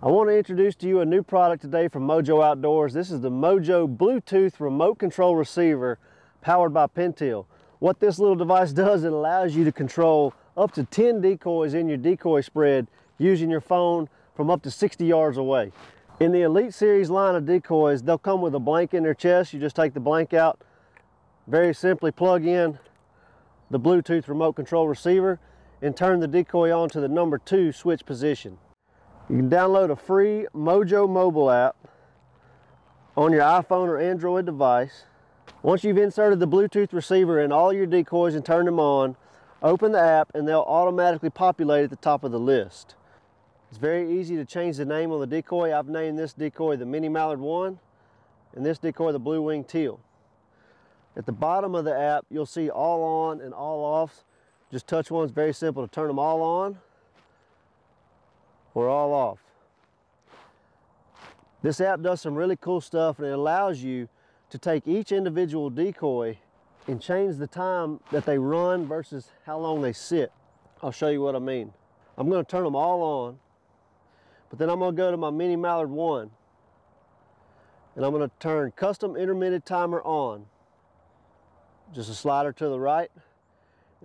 I want to introduce to you a new product today from Mojo Outdoors. This is the Mojo Bluetooth Remote Control Receiver powered by Pentel. What this little device does, it allows you to control up to 10 decoys in your decoy spread using your phone from up to 60 yards away. In the Elite Series line of decoys, they'll come with a blank in their chest. You just take the blank out, very simply plug in the Bluetooth remote control receiver and turn the decoy on to the number 2 switch position. You can download a free Mojo mobile app on your iPhone or Android device. Once you've inserted the Bluetooth receiver in all your decoys and turned them on, open the app and they'll automatically populate at the top of the list. It's very easy to change the name on the decoy. I've named this decoy the Mini Mallard One and this decoy the Blue Wing Teal. At the bottom of the app, you'll see all on and all offs. Just touch one. It's very simple to turn them all on or all off. This app does some really cool stuff, and it allows you to take each individual decoy and change the time that they run versus how long they sit. I'll show you what I mean. I'm going to turn them all on, but then I'm going to go to my Mini Mallard One, and I'm going to turn custom intermittent timer on. Just a slider to the right.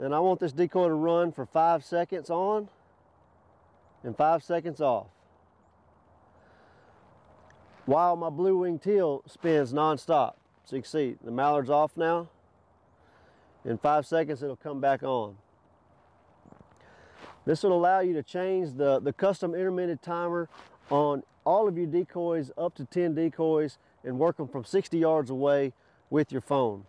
And I want this decoy to run for 5 seconds on and 5 seconds off, while my Blue Wing Teal spins non-stop. So you can see the mallard's off now. In 5 seconds, it'll come back on. This will allow you to change the custom intermittent timer on all of your decoys, up to 10 decoys, and work them from 60 yards away with your phone.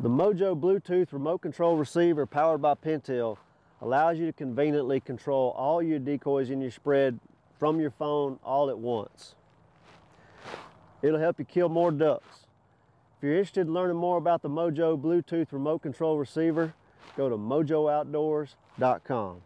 The Mojo Bluetooth remote control receiver powered by Pentel allows you to conveniently control all your decoys in your spread from your phone all at once. It'll help you kill more ducks. If you're interested in learning more about the Mojo Bluetooth remote control receiver, go to mojooutdoors.com.